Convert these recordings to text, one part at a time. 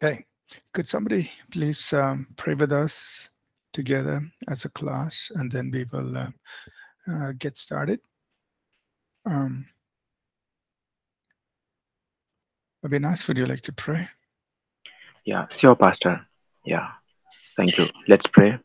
Okay, could somebody please pray with us together as a class, and then we will get started. Abinash, would you like to pray? Yeah, sure, Pastor. Yeah, thank you. Let's pray.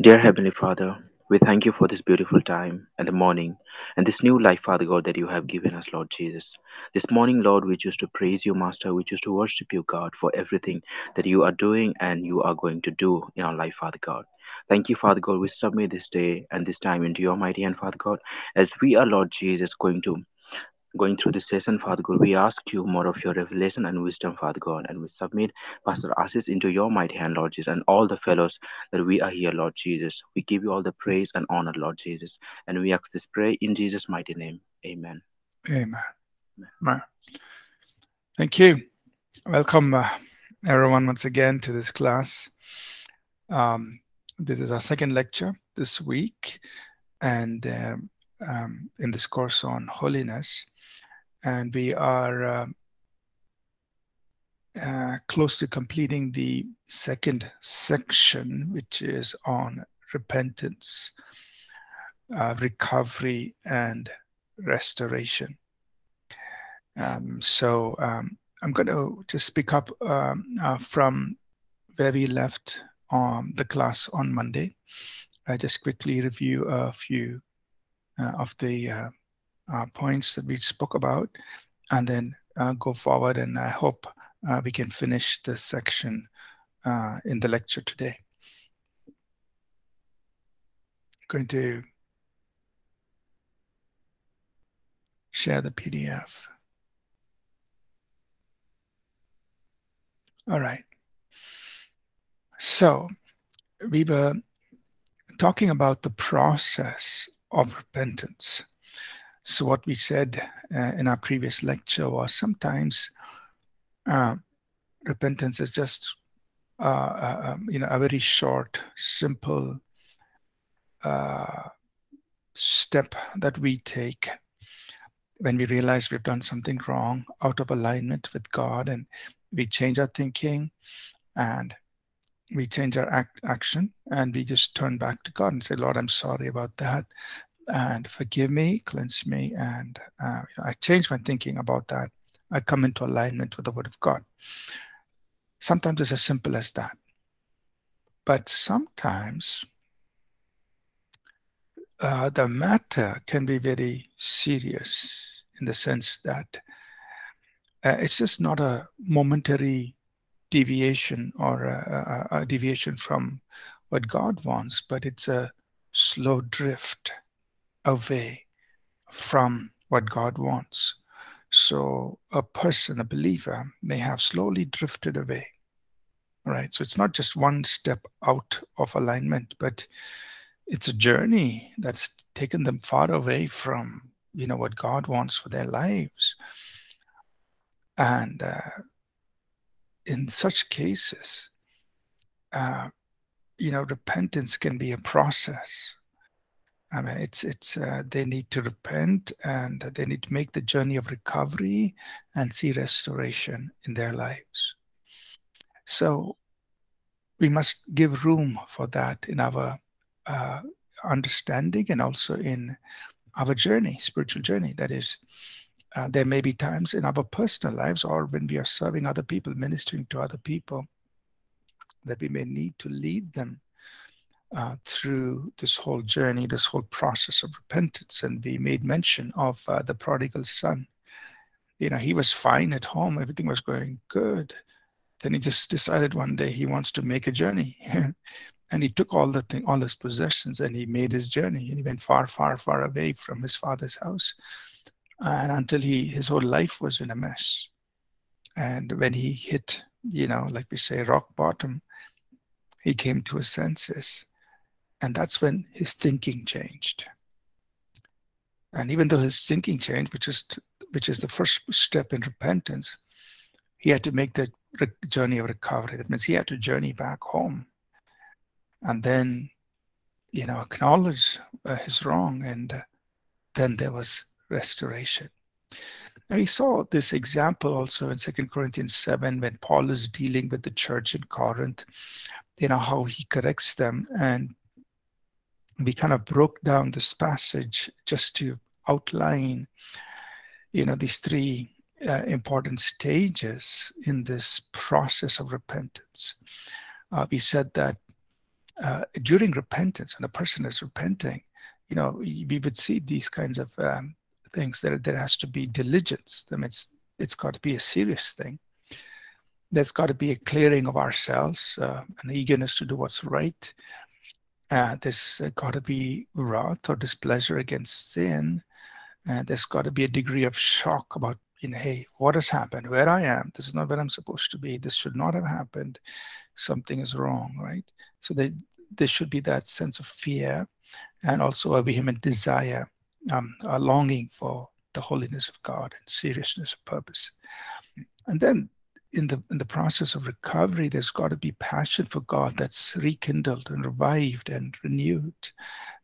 Dear Heavenly Father, we thank you for this beautiful time and the morning and this new life, Father God, that you have given us, Lord Jesus. This morning, Lord, we choose to praise you, Master. We choose to worship you, God, for everything that you are doing and you are going to do in our life, Father God. Thank you, Father God. We submit this day and this time into your mighty hand, Father God, as we are, Lord Jesus, going through this session, Father God. We ask you more of your revelation and wisdom, Father God, and we submit Pastor Ashish into your mighty hand, Lord Jesus, and all the fellows that we are here, Lord Jesus. We give you all the praise and honor, Lord Jesus, and we ask this prayer in Jesus' mighty name. Amen. Amen. Amen. Thank you. Welcome, everyone, once again to this class. This is our second lecture this week, and in this course on holiness. And we are close to completing the second section, which is on repentance, recovery, and restoration. I'm going to just pick up from where we left the class on Monday. I just quickly review a few of the points that we spoke about, and then go forward, and I hope we can finish this section in the lecture today. Going to share the PDF. All right. So we were talking about the process of repentance. So what we said in our previous lecture was sometimes repentance is just a very short, simple step that we take when we realize we've done something wrong, out of alignment with God, and we change our thinking and we change our action, and we just turn back to God and say, Lord, I'm sorry about that, and forgive me, cleanse me, and I change my thinking about that. I come into alignment with the Word of God. Sometimes it's as simple as that. But sometimes the matter can be very serious, in the sense that it's just not a momentary deviation or a deviation from what God wants, but it's a slow drift away from what God wants. So a person, a believer, may have slowly drifted away, right? So it's not just one step out of alignment, but it's a journey that's taken them far away from, what God wants for their lives. And in such cases, repentance can be a process. I mean, they need to repent, and they need to make the journey of recovery and see restoration in their lives. So we must give room for that in our understanding, and also in our journey, spiritual journey. That is, there may be times in our personal lives, or when we are serving other people, ministering to other people, that we may need to lead them through this whole journey, this whole process of repentance. And we made mention of the prodigal son. He was fine at home, everything was going good. Then he just decided one day he wants to make a journey. And he took all his possessions, and he made his journey. And he went far, far, far away from his father's house. And until his whole life was in a mess. And when he hit, like we say, rock bottom, he came to his senses. And that's when his thinking changed. And even though his thinking changed, which is the first step in repentance, he had to make the journey of recovery. That means he had to journey back home, and then, acknowledge his wrong, and then there was restoration. Now, we saw this example also in 2 Corinthians 7 when Paul is dealing with the church in Corinth, you know, how he corrects them. And we kind of broke down this passage just to outline, you know, these three important stages in this process of repentance. We said that during repentance, when a person is repenting, you know, we would see these kinds of things. There has to be diligence. I mean, it's got to be a serious thing. There's got to be a clearing of ourselves, an eagerness to do what's right. There's got to be wrath or displeasure against sin. There's got to be a degree of shock about, you know, hey, what has happened? Where I am? This is not where I'm supposed to be. This should not have happened. Something is wrong, right? So there should be that sense of fear and also a vehement desire, a longing for the holiness of God and seriousness of purpose. And then in the process of recovery, there's got to be passion for God that's rekindled and revived and renewed.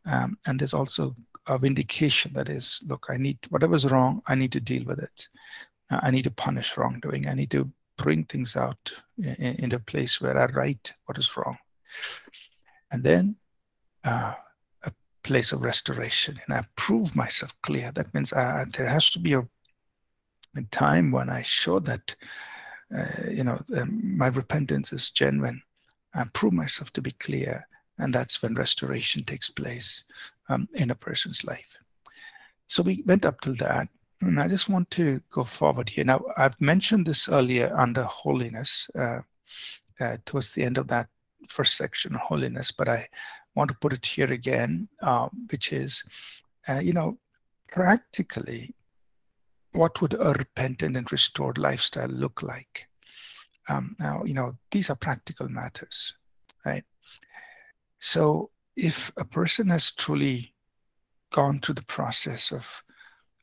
And there's also a vindication that is, look, I need, whatever's wrong, I need to deal with it. I need to punish wrongdoing. I need to bring things out in a place where I right what is wrong. And then a place of restoration, and I prove myself clear. That means there has to be a time when I show that you know, my repentance is genuine. I prove myself to be clear, and that's when restoration takes place in a person's life. So we went up till that, and I just want to go forward here. Now, I've mentioned this earlier under holiness, towards the end of that first section, holiness, but I want to put it here again, which is, you know, practically, what would a repentant and restored lifestyle look like? Now, you know, these are practical matters, right? So if a person has truly gone through the process of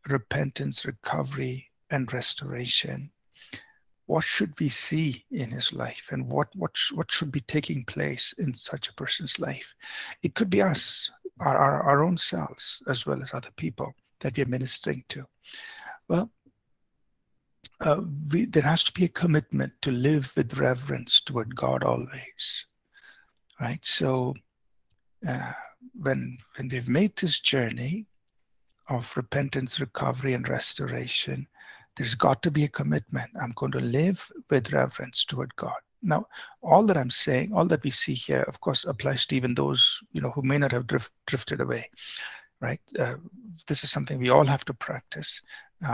repentance, recovery, and restoration, what should we see in his life, and what should be taking place in such a person's life? It could be us, our own selves, as well as other people that we are ministering to. Well, there has to be a commitment to live with reverence toward God always, right? So when we've made this journey of repentance, recovery, and restoration, there's got to be a commitment. I'm going to live with reverence toward God. Now, all that I'm saying, all that we see here, of course, applies to even those, you know, who may not have drifted away, right? This is something we all have to practice.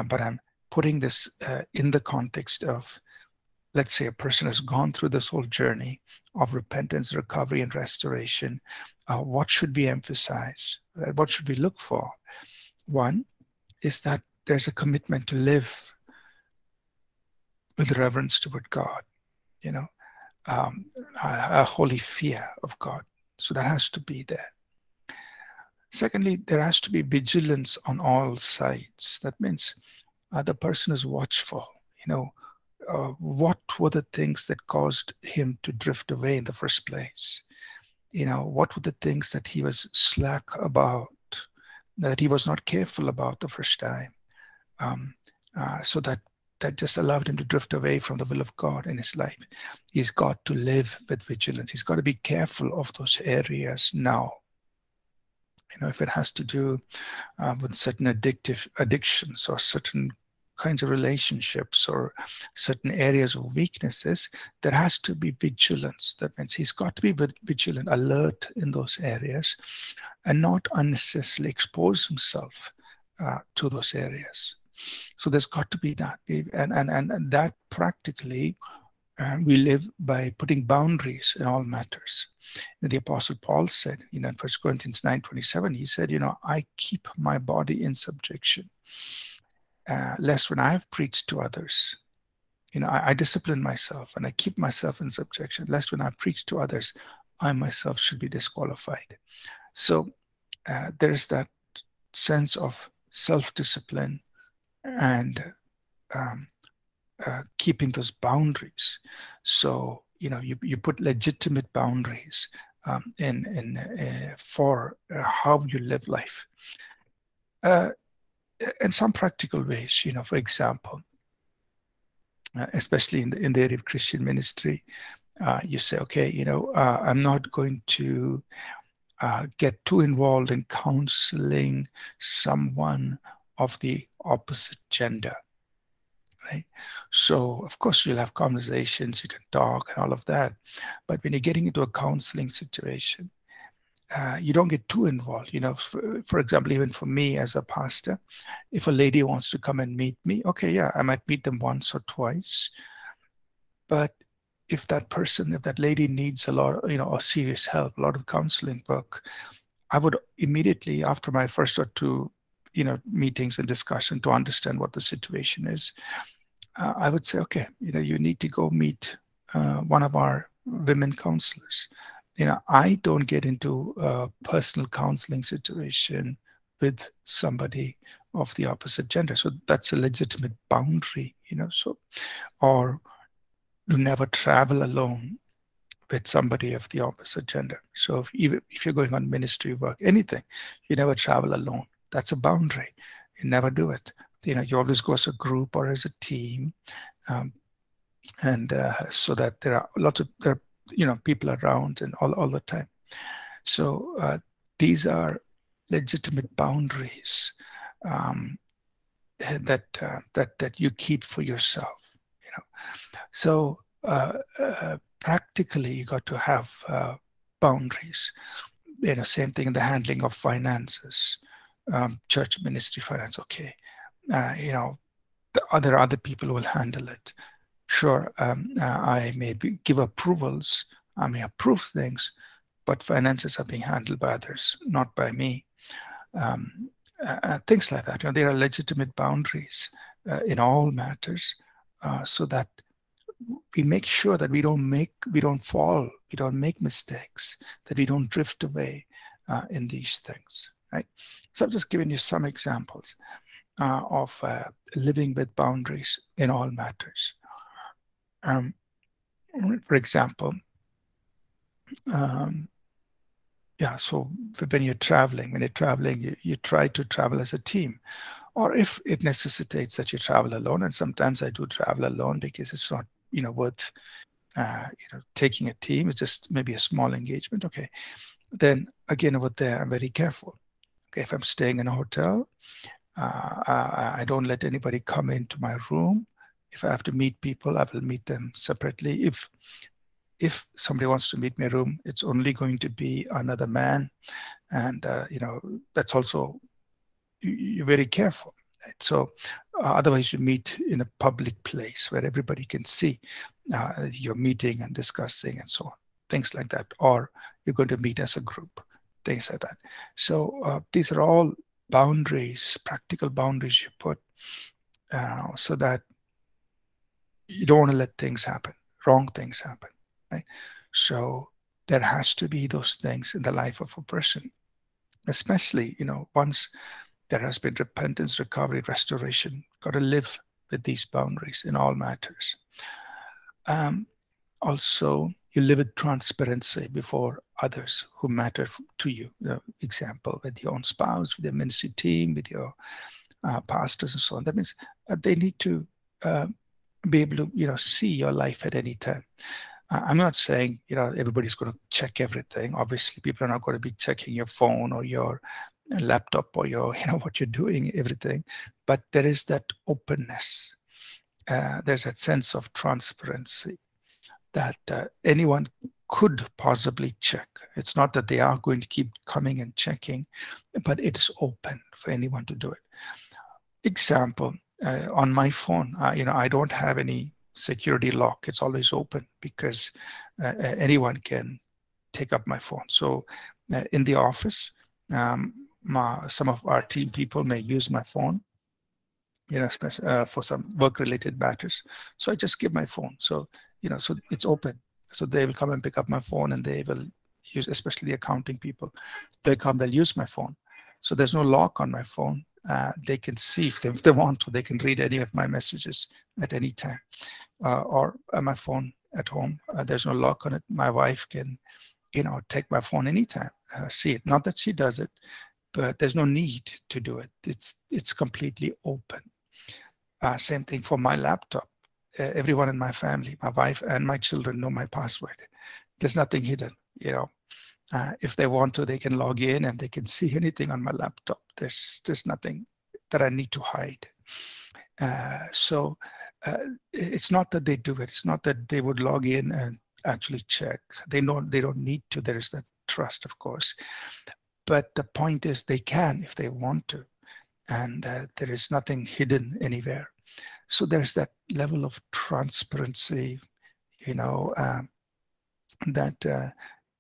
But I'm putting this in the context of, let's say, a person has gone through this whole journey of repentance, recovery, and restoration. What should we emphasize? What should we look for? One is that there's a commitment to live with reverence toward God, you know, a holy fear of God. So that has to be there. Secondly, there has to be vigilance on all sides. That means the person is watchful. You know, what were the things that caused him to drift away in the first place? You know, what were the things that he was slack about, that he was not careful about the first time? So that just allowed him to drift away from the will of God in his life. He's got to live with vigilance. He's got to be careful of those areas now. You know, if it has to do with certain addictions or certain kinds of relationships or certain areas of weaknesses, there has to be vigilance. That means he's got to be vigilant, alert in those areas, and not unnecessarily expose himself to those areas. So there's got to be that. And that practically, we live by putting boundaries in all matters. And the Apostle Paul said, you know, in 1 Corinthians 9:27, he said, you know, I keep my body in subjection, lest when I have preached to others, you know, I discipline myself and I keep myself in subjection, lest when I preach to others, I myself should be disqualified. So there's that sense of self-discipline and keeping those boundaries. So, you know, you put legitimate boundaries for how you live life. and some practical ways, for example, especially in the area of Christian ministry, you say, okay, I'm not going to get too involved in counseling someone of the opposite gender, right? So of course you'll have conversations, you can talk and all of that, but when you're getting into a counseling situation, you don't get too involved. For example, even for me as a pastor, if a lady wants to come and meet me, okay, yeah, I might meet them once or twice. But if that person, if that lady needs a lot, or serious help, a lot of counseling work, I would immediately, after my first or two, meetings and discussion to understand what the situation is, I would say, okay, you need to go meet one of our women counselors. I don't get into a personal counseling situation with somebody of the opposite gender. So that's a legitimate boundary, or you never travel alone with somebody of the opposite gender. So even if you're going on ministry work, anything, you never travel alone. That's a boundary. You never do it. You always go as a group or as a team. So that there are lots of, people around and all the time. So these are legitimate boundaries that you keep for yourself. So practically you got to have boundaries. Same thing in the handling of finances, church ministry finance. Okay, there are other people who will handle it. Sure, I may give approvals, I may approve things, but finances are being handled by others, not by me. Things like that. There are legitimate boundaries in all matters, so that we make sure that we don't fall, we don't make mistakes, that we don't drift away in these things. Right. So I've just given you some examples of living with boundaries in all matters. For example, so when you're traveling, you try to travel as a team, or if it necessitates that you travel alone, and sometimes I do travel alone because it's not, worth, taking a team, it's just maybe a small engagement, okay. Then again, over there, I'm very careful. Okay, if I'm staying in a hotel, I don't let anybody come into my room. If I have to meet people, I will meet them separately. If somebody wants to meet my room, it's only going to be another man. And, that's also, you're very careful. Right? So otherwise you meet in a public place where everybody can see your meeting and discussing and so on, things like that. Or you're going to meet as a group, things like that. So these are all boundaries, practical boundaries you put so that you don't want to let things happen, wrong things happen, right? So there has to be those things in the life of a person, especially, once there has been repentance, recovery, restoration, got to live with these boundaries in all matters. Also, you live with transparency before others who matter to you. Example, with your own spouse, with your ministry team, with your pastors and so on. That means they need to be able to, see your life at any time. I'm not saying, everybody's going to check everything. Obviously, people are not going to be checking your phone or your laptop or your, what you're doing, everything. But there is that openness. There's that sense of transparency that anyone could possibly check. It's not that they are going to keep coming and checking, but it's open for anyone to do it. Example, on my phone, I don't have any security lock. It's always open because anyone can take up my phone. So in the office, some of our team people may use my phone, for some work-related matters. So I just give my phone. So, so it's open. So they will come and pick up my phone, and they will use, especially the accounting people, they'll use my phone. So there's no lock on my phone. They can see if they want to, they can read any of my messages at any time, or my phone at home. There's no lock on it. My wife can, take my phone anytime, see it. Not that she does it, but there's no need to do it. It's completely open. Same thing for my laptop. Everyone in my family, my wife and my children, know my password. There's nothing hidden, you know. If they want to, they can log in and they can see anything on my laptop. There's nothing that I need to hide. So it's not that they do it. It's not that they would log in and actually check. They know they don't need to. There is that trust, of course. But the point is they can if they want to. And there is nothing hidden anywhere. So there's that level of transparency, you know, that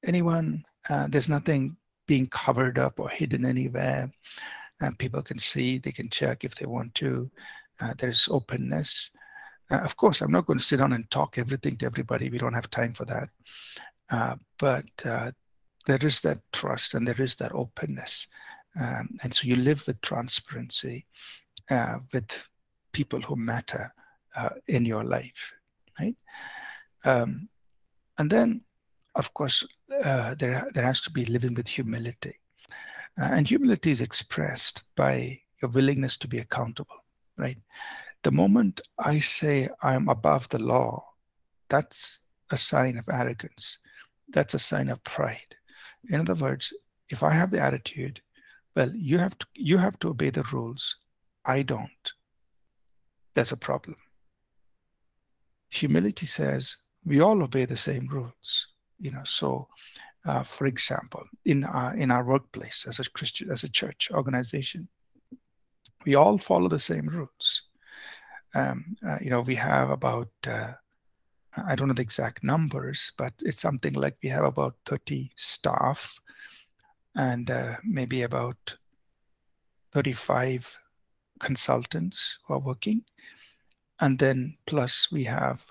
anyone, there's nothing being covered up or hidden anywhere. People can see, they can check if they want to. There's openness. Of course, I'm not going to sit down and talk everything to everybody. We don't have time for that. But there is that trust and there is that openness. And so you live with transparency, with people who matter in your life, right? And then, of course, there has to be living with humility. And humility is expressed by your willingness to be accountable, right? The moment I say I'm above the law, that's a sign of arrogance. That's a sign of pride. In other words, if I have the attitude, well, you have to obey the rules. I don't. That's a problem. Humility says we all obey the same rules, you know. So, for example, in our workplace, as a Christian, as a church organization, we all follow the same rules. You know, we have about I don't know the exact numbers, but it's something like we have about 30 staff. And maybe about 35 consultants who are working, and then plus we have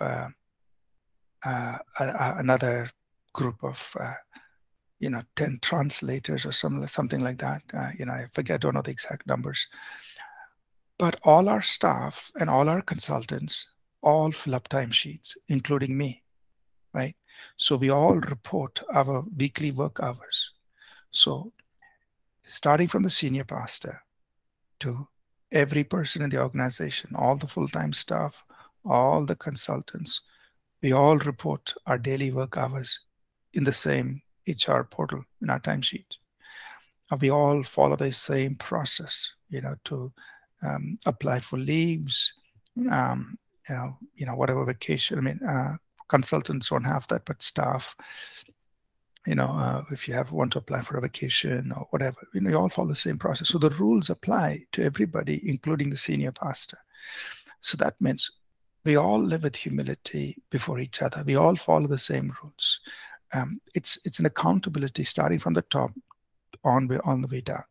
another group of 10 translators or something like that. I forget, I don't know the exact numbers, but all our staff and all our consultants all fill up timesheets, including me, right? So we all report our weekly work hours. So, starting from the senior pastor to every person in the organization, all the full-time staff, all the consultants, we all report our daily work hours in the same HR portal, in our timesheet. We all follow the same process, you know, to apply for leaves, whatever vacation. I mean, consultants don't have that, but staff, you know, if you want to apply for a vacation or whatever, you know, you all follow the same process. So the rules apply to everybody, including the senior pastor. So that means we all live with humility before each other. We all follow the same rules. It's an accountability starting from the top on the way down.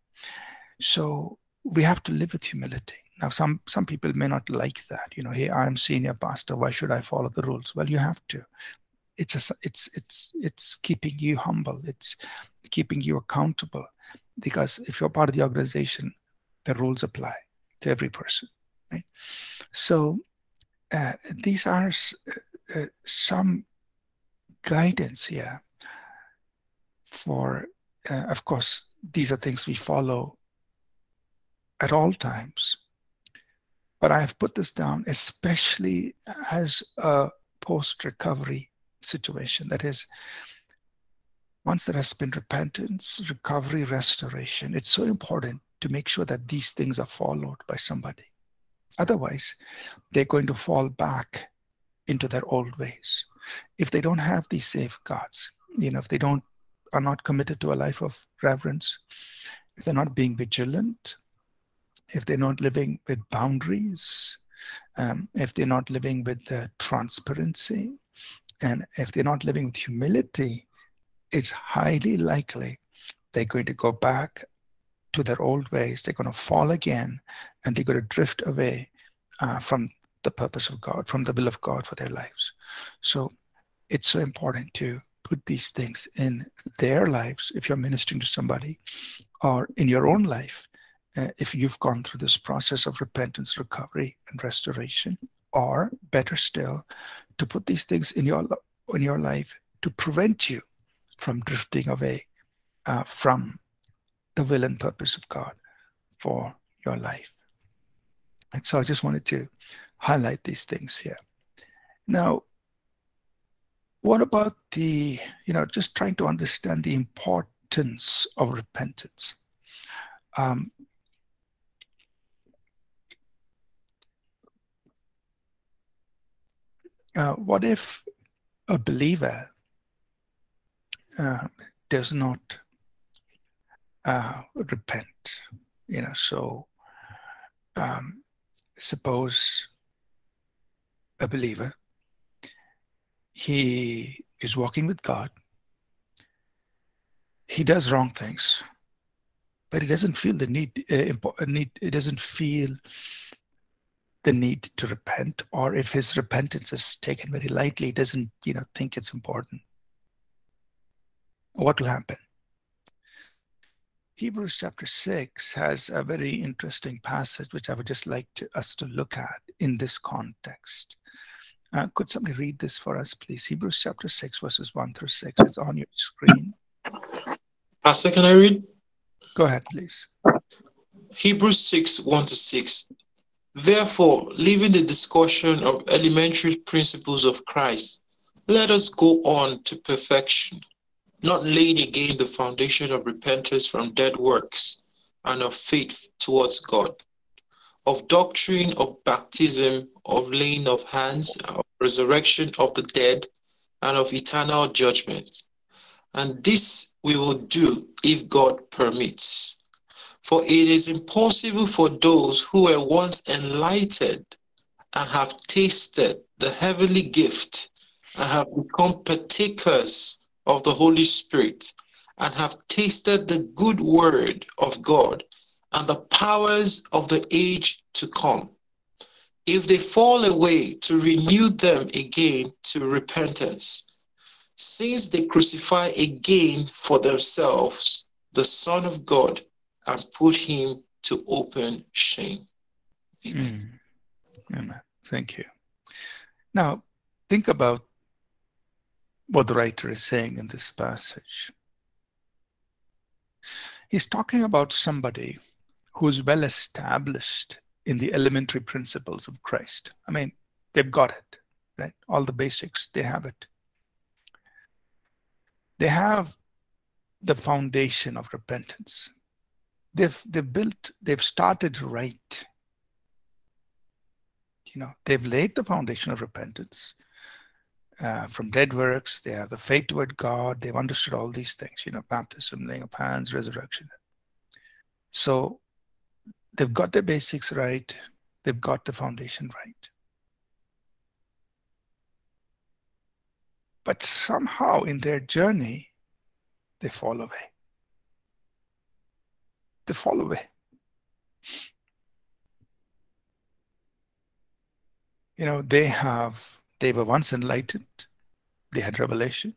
So we have to live with humility. Now, some people may not like that. You know, hey, I'm senior pastor. Why should I follow the rules? Well, you have to. It's keeping you humble. It's keeping you accountable, because if you're part of the organization, the rules apply to every person, right? So these are some guidance here for, of course, these are things we follow at all times. But I've put this down especially as a post-recovery situation. That is, once there has been repentance, recovery, restoration, it's so important to make sure that these things are followed by somebody. Otherwise, they're going to fall back into their old ways. If they don't have these safeguards, you know, if they are not committed to a life of reverence, if they're not being vigilant, if they're not living with boundaries, if they're not living with transparency, and if they're not living with humility, it's highly likely they're going to go back to their old ways. They're going to fall again, and they're going to drift away from the purpose of God, from the will of God for their lives. So it's so important to put these things in their lives if you're ministering to somebody, or in your own life, if you've gone through this process of repentance, recovery, and restoration, or better still, to put these things in your life to prevent you from drifting away from the will and purpose of God for your life. And so I just wanted to highlight these things here. Now, what about the, just trying to understand the importance of repentance. What if a believer does not repent? So suppose a believer, he is walking with God, he does wrong things, but he doesn't feel the need, to repent, or if his repentance is taken very lightly, he doesn't, think it's important. What will happen? Hebrews chapter 6 has a very interesting passage which I would just like us to look at in this context. Could somebody read this for us, please? Hebrews chapter 6, verses 1 through 6. It's on your screen. Pastor, can I read? Go ahead, please. Hebrews 6, 1 to 6. Therefore, leaving the discussion of elementary principles of Christ, let us go on to perfection, not laying again the foundation of repentance from dead works and of faith towards God, of doctrine, of baptism, of laying of hands, of resurrection of the dead, and of eternal judgment. And this we will do if God permits. For it is impossible for those who were once enlightened and have tasted the heavenly gift and have become partakers of the Holy Spirit and have tasted the good word of God and the powers of the age to come, if they fall away, to renew them again to repentance, since they crucify again for themselves the Son of God and put him to open shame. Amen. Amen. Thank you. Now, think about what the writer is saying in this passage. He's talking about somebody who is well established in the elementary principles of Christ. I mean, they've got it, right? All the basics, they have it. They have the foundation of repentance. They've started right. They've laid the foundation of repentance from dead works. They have the faith toward God. They've understood all these things, baptism, laying of hands, resurrection. So they've got the basics right. They've got the foundation right. But somehow in their journey, they fall away. They fall away. They were once enlightened. They had revelation.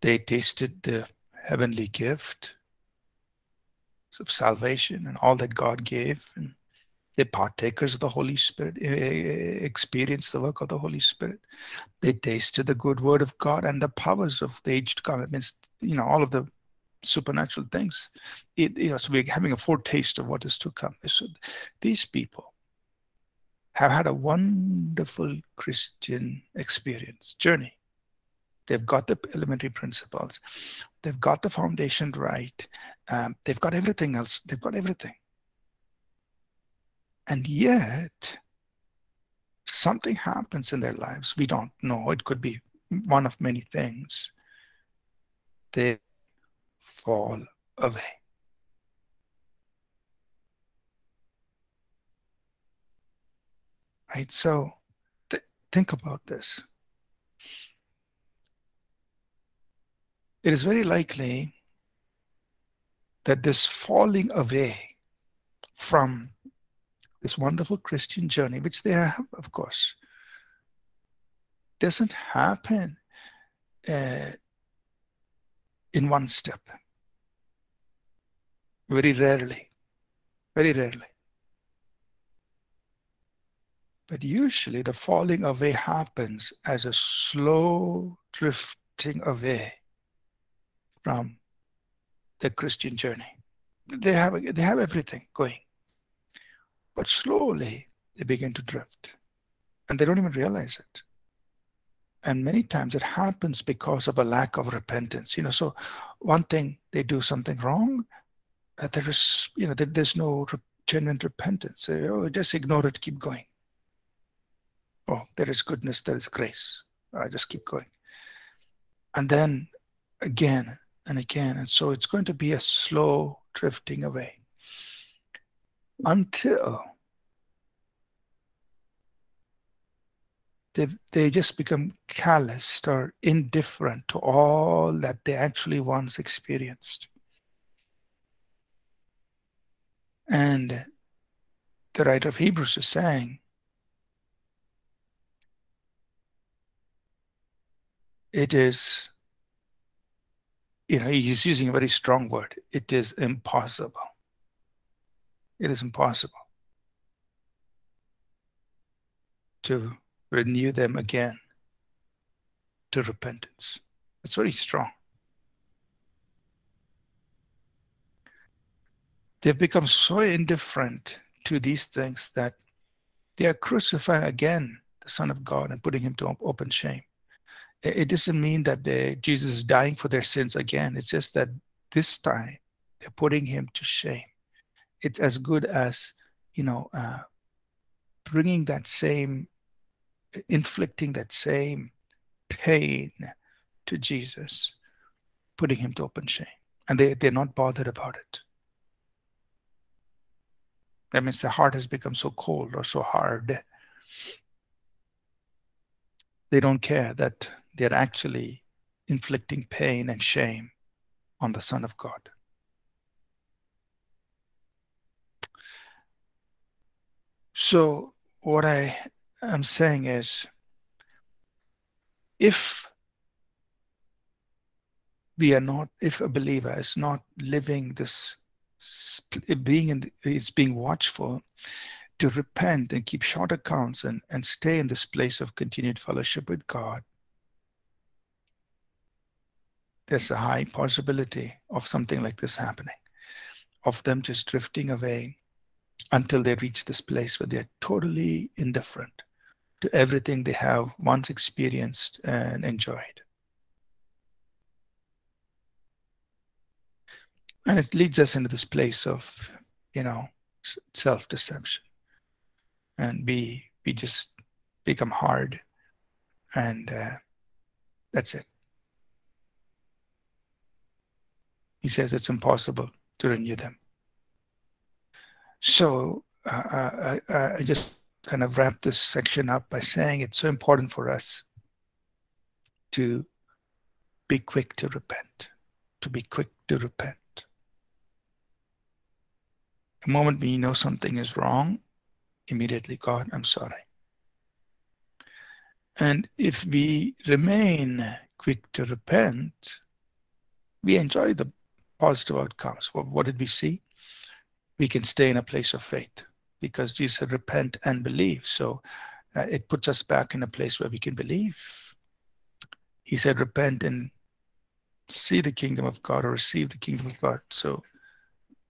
They tasted the heavenly gift of salvation and all that God gave, and they partakers of the Holy Spirit, experienced the work of the Holy Spirit. They tasted the good word of God and the powers of the age to come. It means, all of the supernatural things. So we're having a foretaste of what is to come. So these people have had a wonderful Christian experience, journey. They've got the elementary principles. They've got the foundation right. They've got everything else. They've got everything. And yet, something happens in their lives. We don't know. It could be one of many things. They fall away. Right? So, think about this. It is very likely that this falling away from this wonderful Christian journey, which they have, of course, doesn't happen in one step. Very rarely. Very rarely. But usually the falling away happens as a slow drifting away from the Christian journey. They have everything going. But slowly they begin to drift, and they don't even realize it. And many times it happens because of a lack of repentance. You know, so one thing, they do something wrong, there is, you know, there's no genuine repentance. Oh, just ignore it, keep going. Oh, there is goodness, there is grace. I just keep going. And then again and again. And so it's going to be a slow drifting away until they just become calloused or indifferent to all that they actually once experienced. And the writer of Hebrews is saying, it is, you know, he's using a very strong word. It is impossible. It is impossible to renew them again to repentance. It's very strong. They've become so indifferent to these things that they are crucifying again the Son of God and putting him to open shame. It doesn't mean that Jesus is dying for their sins again. It's just that this time they're putting him to shame. It's as good as, you know, bringing that same, inflicting that same pain to Jesus, putting him to open shame. And they're not bothered about it. That means the heart has become so cold or so hard. They don't care that they're actually inflicting pain and shame on the Son of God. So what I am saying is, if we are not, if a believer is not living this, being watchful to repent and keep short accounts and stay in this place of continued fellowship with God, there's a high possibility of something like this happening, of them just drifting away until they reach this place where they're totally indifferent to everything they have once experienced and enjoyed. And it leads us into this place of, you know, self-deception. And we just become hard, and that's it. He says it's impossible to renew them. So I just kind of wrap this section up by saying it's so important for us to be quick to repent, The moment we know something is wrong, immediately, God, I'm sorry. And if we remain quick to repent, we enjoy the positive outcomes. What did we see? We can stay in a place of faith because Jesus said, repent and believe. So it puts us back in a place where we can believe. He said, repent and see the kingdom of God, or receive the kingdom of God. So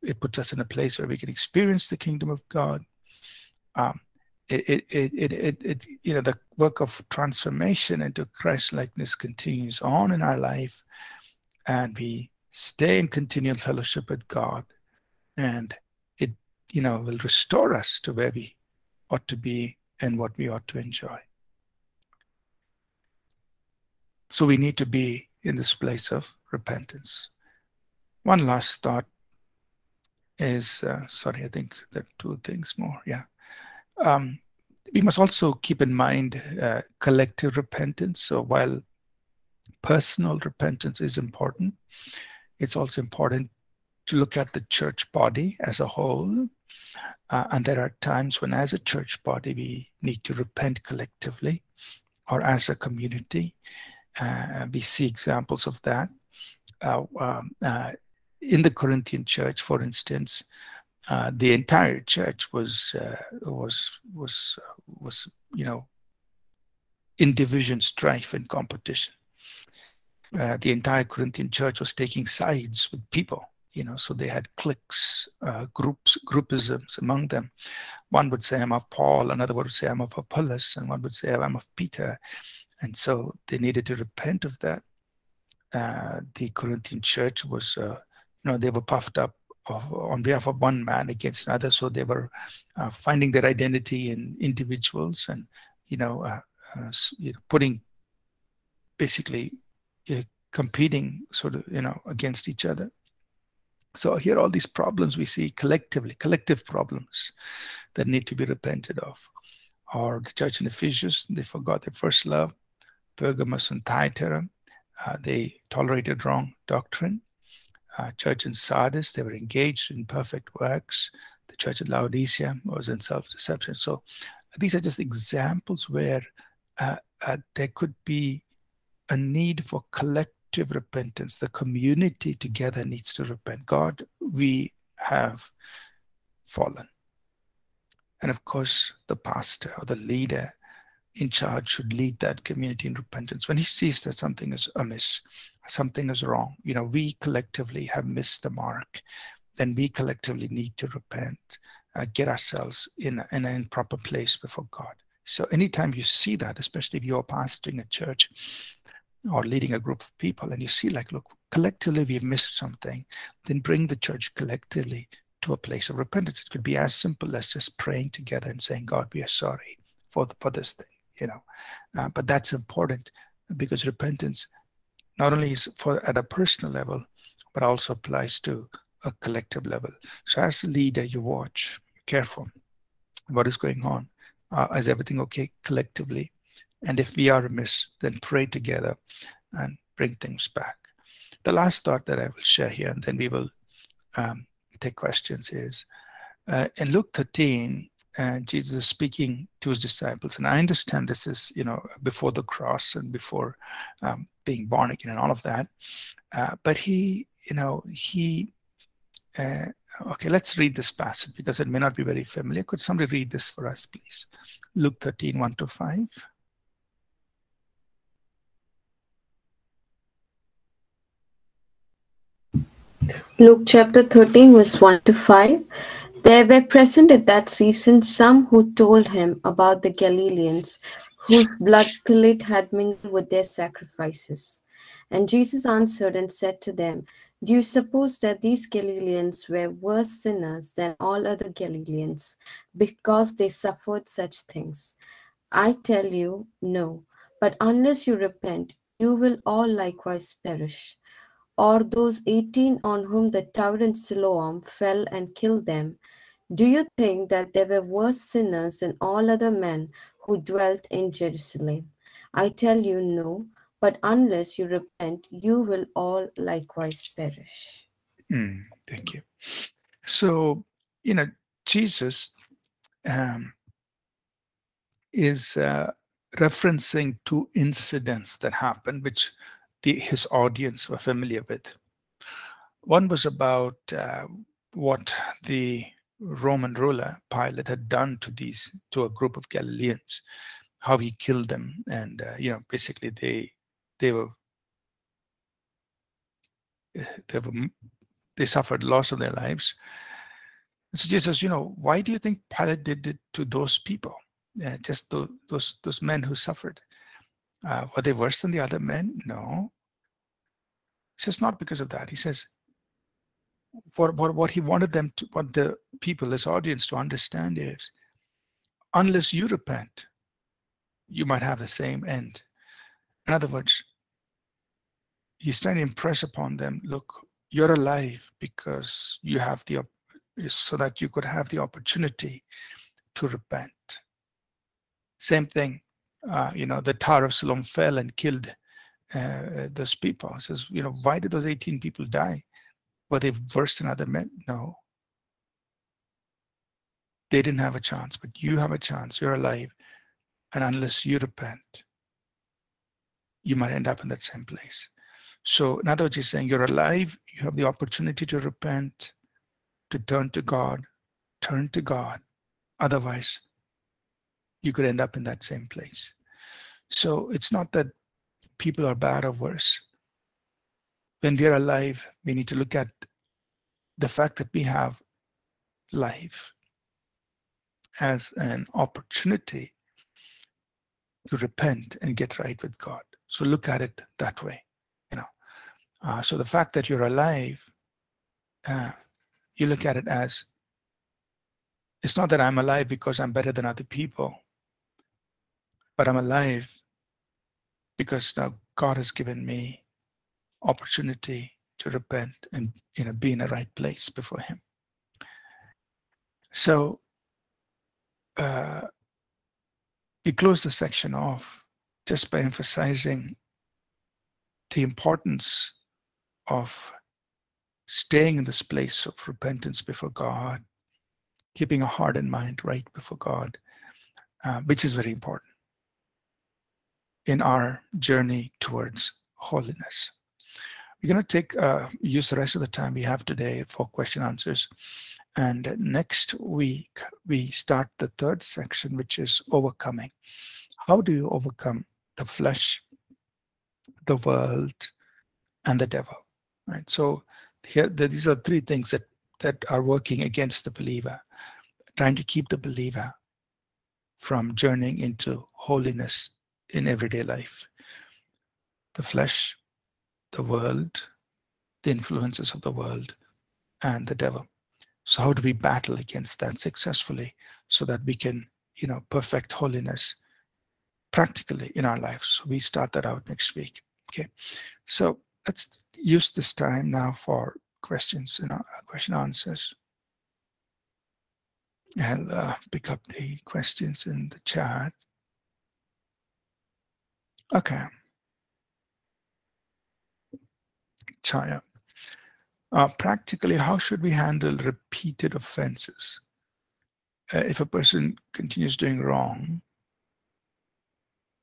it puts us in a place where we can experience the kingdom of God. You know, the work of transformation into Christ-likeness continues on in our life, and we stay in continual fellowship with God, and it, you know, will restore us to where we ought to be and what we ought to enjoy. So we need to be in this place of repentance. One last thought is, sorry, I think there are two things more, yeah. We must also keep in mind collective repentance. So while personal repentance is important, it's also important to look at the church body as a whole. And there are times when, as a church body, we need to repent collectively, or as a community. We see examples of that. In the Corinthian church, for instance, the entire church was you know, in division, strife, and competition. The entire Corinthian church was taking sides with people you know, so they had cliques, groups, groupisms among them. One would say, I'm of Paul, another would say, I'm of Apollos, and one would say, I'm of Peter. And so they needed to repent of that. The Corinthian church was, you know, they were puffed up on behalf of one man against another. So they were finding their identity in individuals and, you know, putting, basically competing sort of, you know, against each other. So here all these problems we see collectively, collective problems that need to be repented of. Or the church in Ephesus, they forgot their first love. Pergamus and Thyatira, they tolerated wrong doctrine. Church in Sardis, they were engaged in perfect works. The church at Laodicea was in self-deception. So these are just examples where there could be a need for collective repentance. The community together needs to repent. God, we have fallen. And of course, the pastor or the leader in charge should lead that community in repentance. When he sees that something is amiss, something is wrong, you know, we collectively have missed the mark, then we collectively need to repent, get ourselves in an proper place before God. So anytime you see that, especially if you're pastoring a church or leading a group of people, and you see like, look, collectively we've missed something, then bring the church collectively to a place of repentance. It could be as simple as just praying together and saying, God, we are sorry for this thing, you know. But that's important, because repentance not only is for at a personal level, but also applies to a collective level. So as a leader, you watch, careful, what is going on? Is everything okay collectively? And if we are amiss, then pray together and bring things back. The last thought that I will share here, and then we will take questions, is in Luke 13, Jesus is speaking to his disciples, and I understand this is, you know, before the cross and before being born again and all of that, but he, you know, he okay, let's read this passage because it may not be very familiar. Could somebody read this for us, please? Luke 13, 1-5. Luke chapter 13, verse 1-5. There were present at that season some who told him about the Galileans, whose blood Pilate had mingled with their sacrifices. And Jesus answered and said to them, do you suppose that these Galileans were worse sinners than all other Galileans, because they suffered such things? I tell you, no. But unless you repent, you will all likewise perish. Or those 18 on whom the Tower of Siloam fell and killed them, do you think that they were worse sinners than all other men who dwelt in Jerusalem? I tell you, no. But unless you repent, you will all likewise perish. Thank you. So, you know, Jesus is referencing two incidents that happened, which his audience were familiar with. One was about what the Roman ruler, Pilate, had done to a group of Galileans, how he killed them. And, you know, basically they suffered loss of their lives. So Jesus, you know, why do you think Pilate did it to those people, just those men who suffered? Were they worse than the other men? No. He says not because of that. He says what he wanted them to, what the people, this audience, to understand is, unless you repent, you might have the same end. In other words, he's trying to impress upon them, look, you're alive because you have the, so that you could have the opportunity to repent. Same thing, you know, the Tower of Siloam fell and killed those people. He says, you know, why did those 18 people die? Were they worse than other men? No. They didn't have a chance, but you have a chance. You're alive. And unless you repent, you might end up in that same place. So in other words, he's saying you're alive, you have the opportunity to repent, to turn to God, Otherwise, you could end up in that same place. So it's not that people are bad or worse. When we are alive, we need to look at the fact that we have life as an opportunity to repent and get right with God. So look at it that way, you know. So the fact that you're alive, you look at it as, it's not that I'm alive because I'm better than other people, but I'm alive because now God has given me opportunity to repent and, you know, be in the right place before Him. So we close the section off just by emphasizing the importance of staying in this place of repentance before God, keeping a heart and mind right before God, which is very important in our journey towards holiness. We're going to take use the rest of the time we have today for question answers. And next week, we start the third section, which is overcoming. How do you overcome the flesh, the world, and the devil? Right. So here, these are three things that are working against the believer, trying to keep the believer from journeying into holiness in everyday life. The flesh, the world, the influences of the world, and the devil. So how do we battle against that successfully so that we can, you know, perfect holiness practically in our lives? We start that out next week. Okay, so let's use this time now for questions and question answers. I'll pick up the questions in the chat. Okay. Chaya. Practically, how should we handle repeated offenses? If a person continues doing wrong,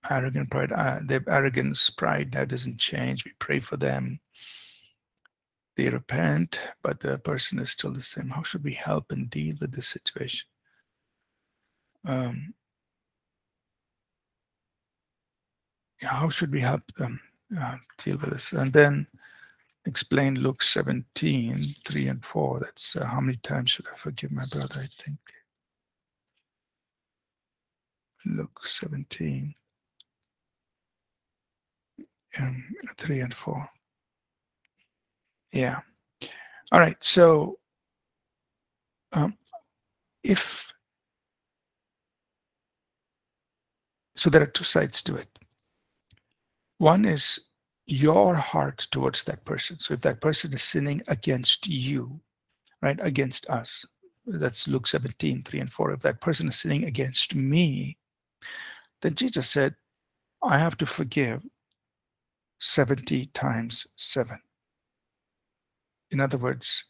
arrogant pride, they have arrogance, pride that doesn't change. We pray for them. They repent, but the person is still the same. How should we help and deal with this situation? How should we help them deal with this? And then explain Luke 17, 3 and 4. That's how many times should I forgive my brother, I think. Luke 17, 3 and 4. Yeah. All right. So so there are two sides to it. One is your heart towards that person. So if that person is sinning against you, right, against us, that's Luke 17, 3 and 4. If that person is sinning against me, then Jesus said, I have to forgive 70 times 7. In other words,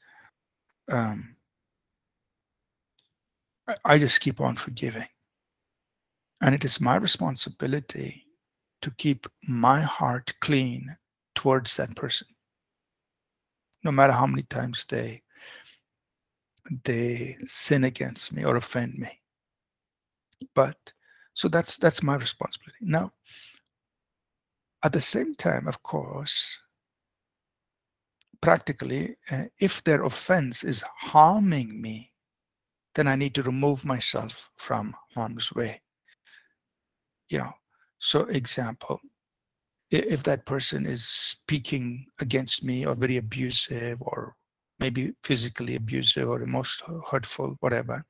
I just keep on forgiving. And it is my responsibility to keep my heart clean towards that person, no matter how many times they sin against me or offend me. But so that's my responsibility. Now, at the same time, of course, practically, if their offense is harming me, then I need to remove myself from harm's way. You know. So, example, if that person is speaking against me or very abusive or maybe physically abusive or emotional, hurtful, whatever,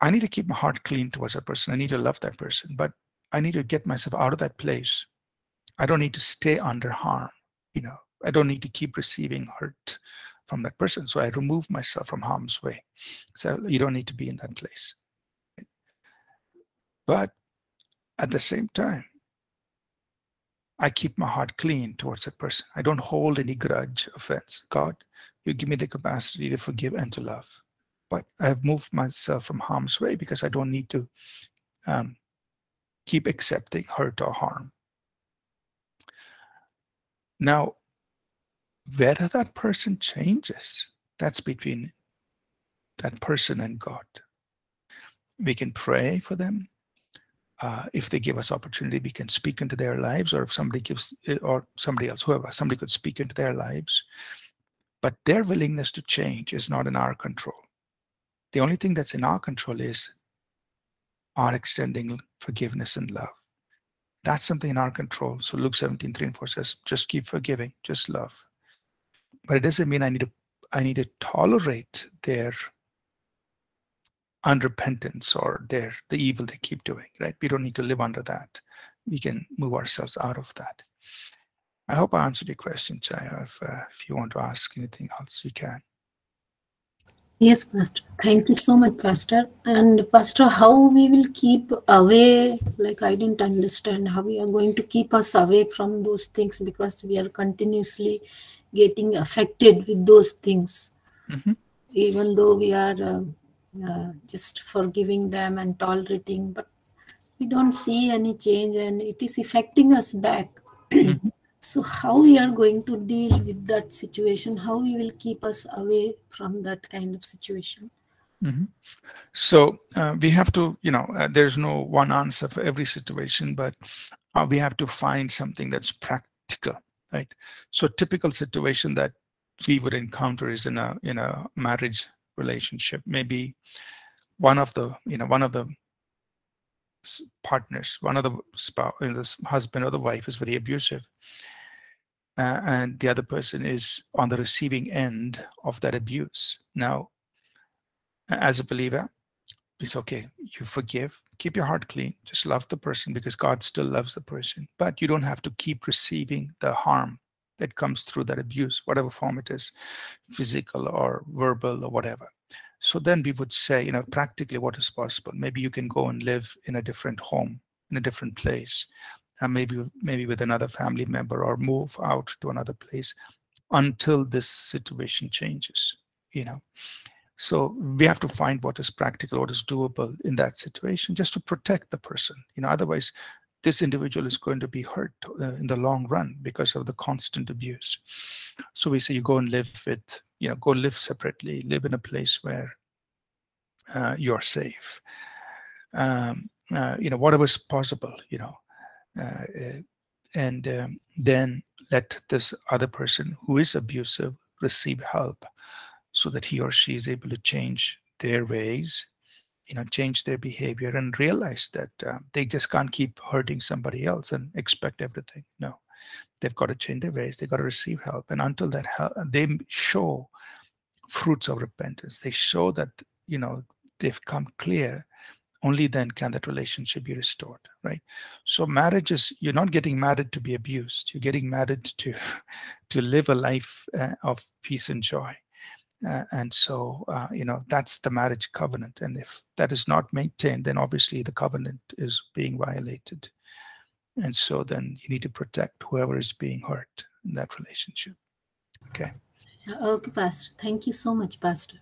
I need to keep my heart clean towards that person. I need to love that person, but I need to get myself out of that place. I don't need to stay under harm, you know. I don't need to keep receiving hurt from that person. So I remove myself from harm's way. So you don't need to be in that place. But at the same time, I keep my heart clean towards that person. I don't hold any grudge, offense. God, you give me the capacity to forgive and to love. But I have moved myself from harm's way because I don't need to keep accepting hurt or harm. Now, whether that person changes, that's between that person and God. We can pray for them. If they give us opportunity, we can speak into their lives, or if somebody gives, or somebody else, whoever, somebody could speak into their lives But their willingness to change is not in our control. The only thing that's in our control is our extending forgiveness and love. That's something in our control. So Luke 17:3 and 4 says, just keep forgiving, just love. But it doesn't mean I need to tolerate their unrepentance or the evil they keep doing, right? We don't need to live under that. We can move ourselves out of that. I hope I answered your question, Chaya. If you want to ask anything else, you can. Yes, Pastor. Thank you so much, Pastor. And Pastor, how we will keep away, like I didn't understand how we are going to keep us away from those things, because we are continuously getting affected with those things. Mm-hmm. Even though we are... just forgiving them and tolerating, but we don't see any change and it is affecting us back. So how we are going to deal with that situation, how we will keep us away from that kind of situation? So we have to, there's no one answer for every situation, but we have to find something that's practical, right? So typical situation that we would encounter is in a marriage relationship. Maybe one of the partners, the husband or the wife, is very abusive, and the other person is on the receiving end of that abuse. Now, as a believer, it's okay. You forgive, keep your heart clean, just love the person, because God still loves the person. But you don't have to keep receiving the harm that comes through that abuse, whatever form it is, physical or verbal or whatever. So then we would say, practically what is possible. Maybe you can go and live in a different home, in a different place, and maybe with another family member, or move out to another place until this situation changes, So we have to find what is practical, what is doable in that situation, just to protect the person, otherwise this individual is going to be hurt in the long run because of the constant abuse. So we say you go and live with, go live separately, live in a place where you're safe. Whatever's possible, and then let this other person who is abusive receive help so that he or she is able to change their ways, change their behavior, and realize that they just can't keep hurting somebody else and expect everything. No, they've got to change their ways. They've got to receive help. And until that help, they show fruits of repentance. They show that, they've come clear. Only then can that relationship be restored, right? So marriage is, you're not getting married to be abused. You're getting married to live a life of peace and joy. And so that's the marriage covenant. And if that is not maintained, then obviously the covenant is being violated. And so then you need to protect whoever is being hurt in that relationship. Okay. Okay, Pastor. Thank you so much, Pastor.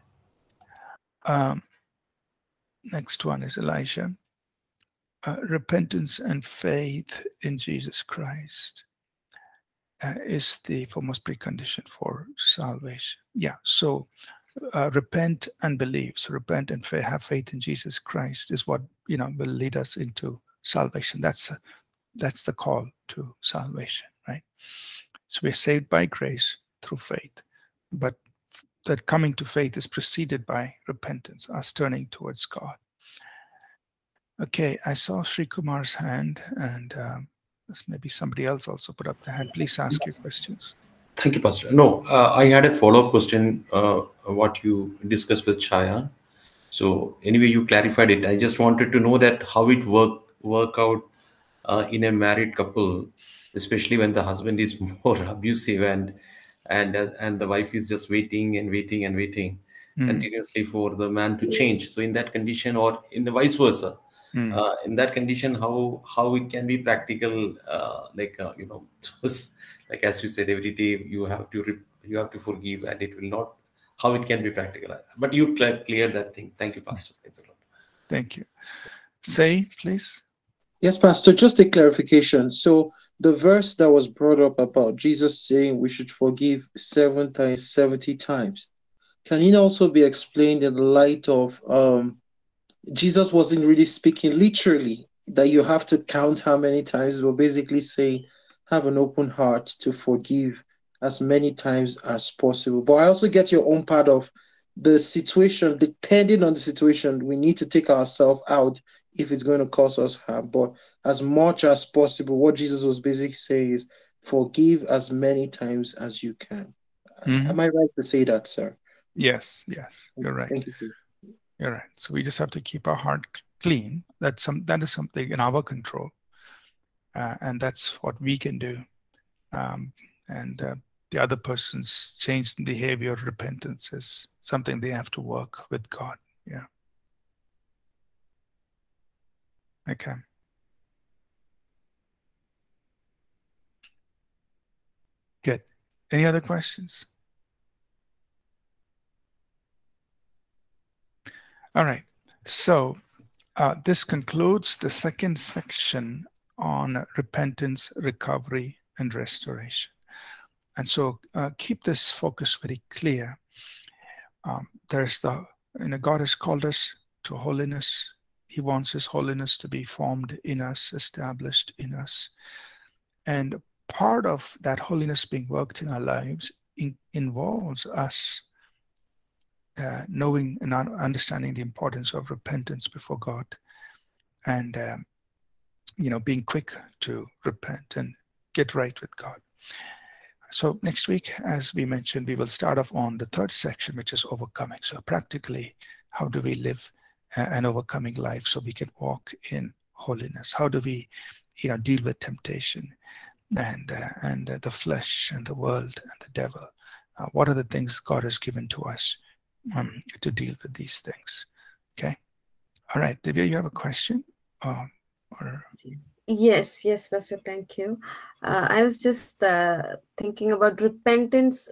Next one is Elisha. Repentance and faith in Jesus Christ is the foremost precondition for salvation. Yeah, so repent and believe. So repent and have faith in Jesus Christ is what, will lead us into salvation. That's the call to salvation, right? So we're saved by grace through faith, but that coming to faith is preceded by repentance, us turning towards God. Okay, I saw Sri Kumar's hand, and maybe somebody else also put up their hand. Please ask your questions. Thank you, Pastor. No, I had a follow-up question, what you discussed with Chaya. So anyway, you clarified it. I just wanted to know that how it work out in a married couple, especially when the husband is more abusive and the wife is just waiting continuously for the man to change. So in that condition, or in the vice versa. In that condition, how it can be practical, like as you said, every day you have to forgive, and it will not. How it can be practical, but you cleared that thing. Thank you, Pastor. Thanks a lot. Thank you. Say, please. Yes, Pastor. Just a clarification. So the verse that was brought up about Jesus saying we should forgive 7 times 70 times, can it also be explained in the light of Jesus wasn't really speaking literally that you have to count how many times, but basically saying have an open heart to forgive as many times as possible. But I also get your own part of the situation. Depending on the situation, we need to take ourselves out if it's going to cause us harm. But as much as possible, what Jesus was basically saying is, forgive as many times as you can. Mm-hmm. Am I right to say that, sir? Yes, yes, you're right. Thank you. You're right. So we just have to keep our heart clean. That is something in our control, and that's what we can do. The other person's change in behavior, repentance is something they have to work with God. Yeah. Okay. Good. Any other questions? All right. So this concludes the second section on repentance, recovery, and restoration. And so keep this focus very clear. God has called us to holiness. He wants His holiness to be formed in us, established in us. And part of that holiness being worked in our lives involves us knowing and understanding the importance of repentance before God, and being quick to repent and get right with God. So next week, as we mentioned, we will start off on the third section, which is overcoming. So practically, how do we live an overcoming life so we can walk in holiness? How do we deal with temptation and the flesh and the world and the devil? What are the things God has given to us to deal with these things? Okay. All right, Divya, you have a question? Yes, Pastor, thank you. I was just thinking about repentance.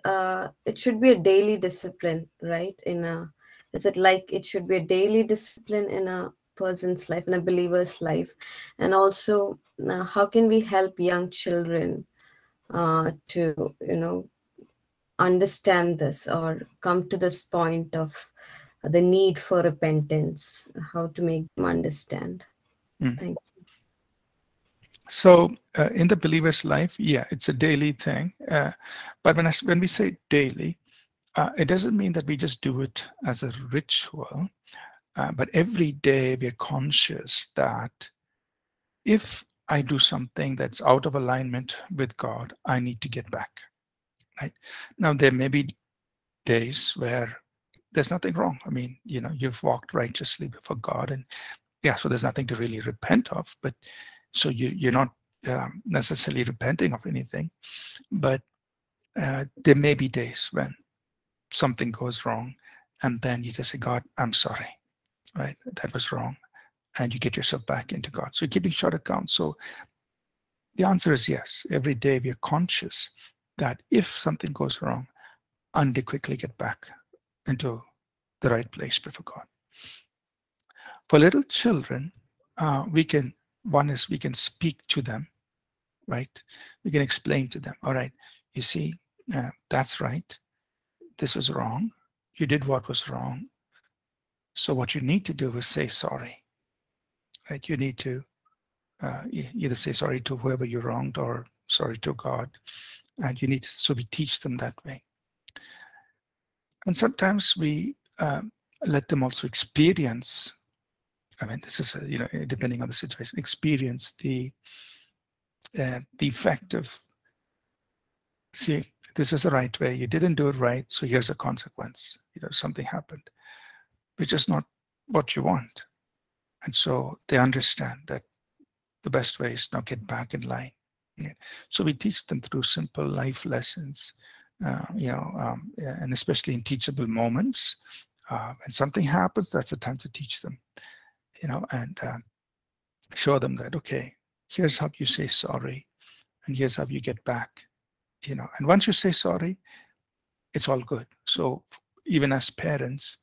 It should be a daily discipline, right? It should be a daily discipline in a person's life, in a believer's life. And also, how can we help young children to, understand this or come to this point of the need for repentance, how to make them understand? Thank you. So in the believer's life, yeah, it's a daily thing. But when we say daily, it doesn't mean that we just do it as a ritual, but every day we are conscious that if I do something that's out of alignment with God, I need to get back. Right? Now, there may be days where there's nothing wrong. You've walked righteously before God, and yeah, so there's nothing to really repent of, but so you're not necessarily repenting of anything, but there may be days when something goes wrong, and then you just say, God, I'm sorry, right? That was wrong. And you get yourself back into God. So you're keeping short accounts. So the answer is yes. Every day we are conscious that if something goes wrong, I need to quickly get back into the right place before God. For little children, we can speak to them, right? We can explain to them, all right, you see, that's right. This is wrong. You did what was wrong. So what you need to do is say sorry, right? You need to either say sorry to whoever you wronged or sorry to God. So we teach them that way. And sometimes we let them also experience, depending on the situation, experience the effect of, see, this is the right way. You didn't do it right, so here's a consequence. Something happened, which is not what you want. And so they understand that the best way is now get back in line. So we teach them through simple life lessons, and especially in teachable moments. When something happens, that's the time to teach them, and show them that, okay, here's how you say sorry, and here's how you get back. And once you say sorry, it's all good. So even as parents,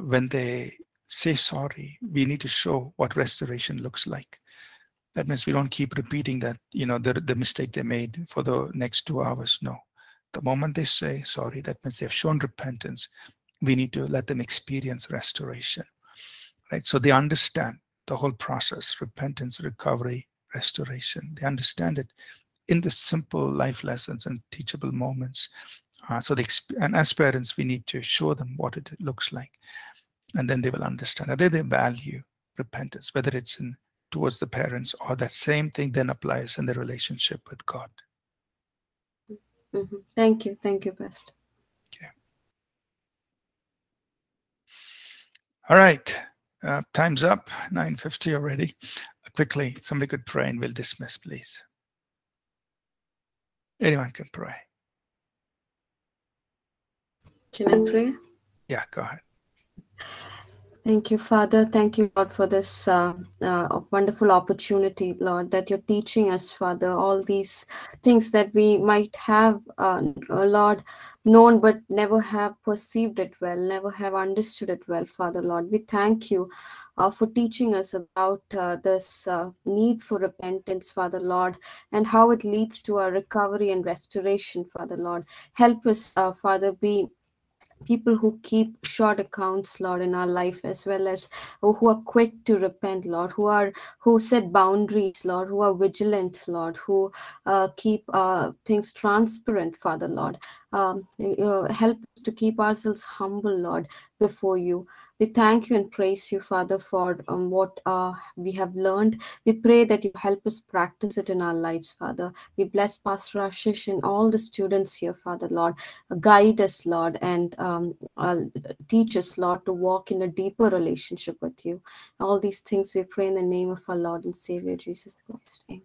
when they say sorry, we need to show what restoration looks like. That means we don't keep repeating that, the mistake they made for the next 2 hours. No, the moment they say sorry, that means they've shown repentance. We need to let them experience restoration, right? So they understand the whole process, repentance, recovery, restoration. They understand it in the simple life lessons and teachable moments. And as parents, we need to show them what it looks like, and then they will understand. And then they value repentance, whether it's in towards the parents, or that same thing then applies in the relationship with God. Mm-hmm. Thank you. Thank you, Pastor. Okay. All right. Time's up. 9:50 already. Quickly, somebody could pray and we'll dismiss, please. Anyone can pray. Can I pray? Yeah, go ahead. Thank you, Father. Thank you, Lord, for this wonderful opportunity, Lord, that you're teaching us, Father, all these things that we might have, Lord, known but never have perceived it well, never have understood it well, Father, Lord. We thank you for teaching us about this need for repentance, Father, Lord, and how it leads to our recovery and restoration, Father, Lord. Help us, Father, be people who keep short accounts, Lord, in our life, as well as who are quick to repent, Lord, who set boundaries, Lord, who are vigilant, Lord, who keep things transparent, Father, Lord. Help us to keep ourselves humble, Lord, before you. We thank you and praise you, Father, for what we have learned. We pray that you help us practice it in our lives, Father. We bless Pastor Ashish and all the students here, Father, Lord. Guide us, Lord, and teach us, Lord, to walk in a deeper relationship with you. All these things we pray in the name of our Lord and Savior, Jesus Christ. Amen.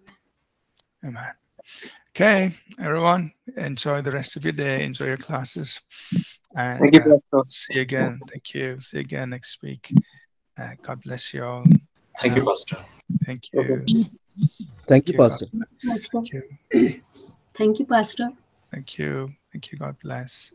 Amen. Okay, everyone, enjoy the rest of your day. Enjoy your classes. And thank you, see you again. Thank you. See you again next week. God bless you all. Thank you, Pastor. Thank you. Okay. Thank you, Pastor. Thank you. Thank you, Pastor. Thank you. Thank you. God bless.